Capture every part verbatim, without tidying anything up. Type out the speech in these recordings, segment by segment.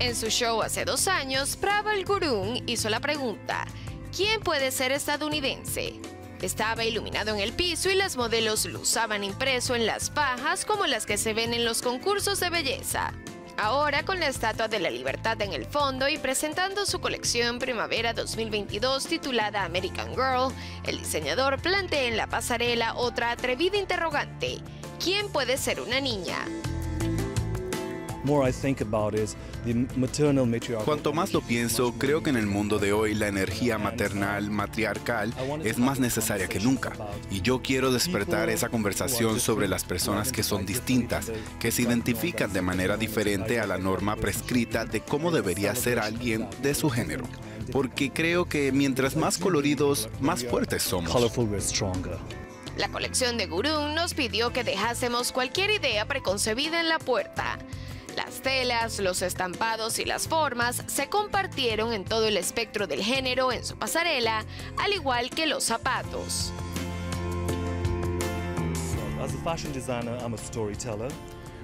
En su show hace dos años, Prabal Gurung hizo la pregunta: ¿quién puede ser estadounidense? Estaba iluminado en el piso y las modelos lo usaban impreso en las fajas como las que se ven en los concursos de belleza. Ahora, con la Estatua de la Libertad en el fondo y presentando su colección Primavera dos mil veintidós titulada American Girl, el diseñador plantea en la pasarela otra atrevida interrogante: ¿quién puede ser una niña? Cuanto más lo pienso, creo que en el mundo de hoy la energía maternal, matriarcal, es más necesaria que nunca. Y yo quiero despertar esa conversación sobre las personas que son distintas, que se identifican de manera diferente a la norma prescrita de cómo debería ser alguien de su género. Porque creo que mientras más coloridos, más fuertes somos. La colección de Gurung nos pidió que dejásemos cualquier idea preconcebida en la puerta. Las telas, los estampados y las formas se compartieron en todo el espectro del género en su pasarela, al igual que los zapatos.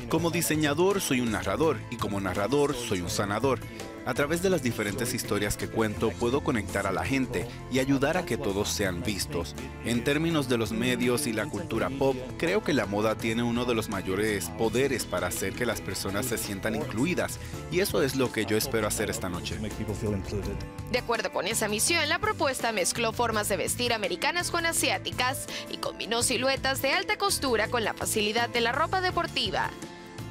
Como diseñador soy un narrador y como narrador soy un sanador. A través de las diferentes historias que cuento puedo conectar a la gente y ayudar a que todos sean vistos. En términos de los medios y la cultura pop, creo que la moda tiene uno de los mayores poderes para hacer que las personas se sientan incluidas, y eso es lo que yo espero hacer esta noche. De acuerdo con esa misión, la propuesta mezcló formas de vestir americanas con asiáticas y combinó siluetas de alta costura con la facilidad de la ropa deportiva.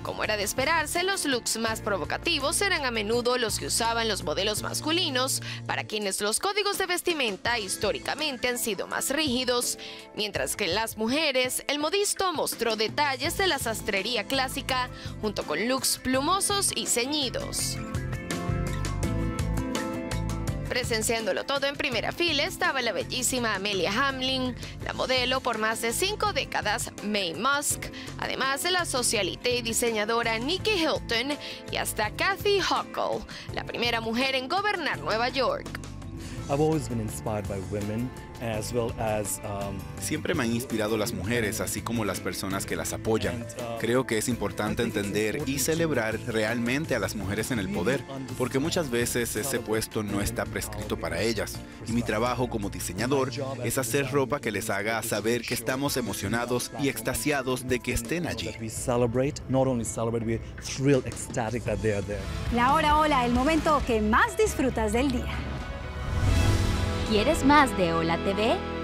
Como era de esperarse, los looks más provocativos eran a menudo los que usaban los modelos masculinos, para quienes los códigos de vestimenta históricamente han sido más rígidos, mientras que en las mujeres, el modisto mostró detalles de la sastrería clásica, junto con looks plumosos y ceñidos. Presenciándolo todo en primera fila estaba la bellísima Amelia Hamlin, la modelo por más de cinco décadas Mae Musk, además de la socialité y diseñadora Nicky Hilton y hasta Kathy Hochul, la primera mujer en gobernar Nueva York. Siempre me han inspirado las mujeres, así como las personas que las apoyan. Creo que es importante entender y celebrar realmente a las mujeres en el poder, porque muchas veces ese puesto no está prescrito para ellas. Y mi trabajo como diseñador es hacer ropa que les haga saber que estamos emocionados y extasiados de que estén allí. La hora hola, el momento que más disfrutas del día. ¿Quieres más de ¡HOLA! T V?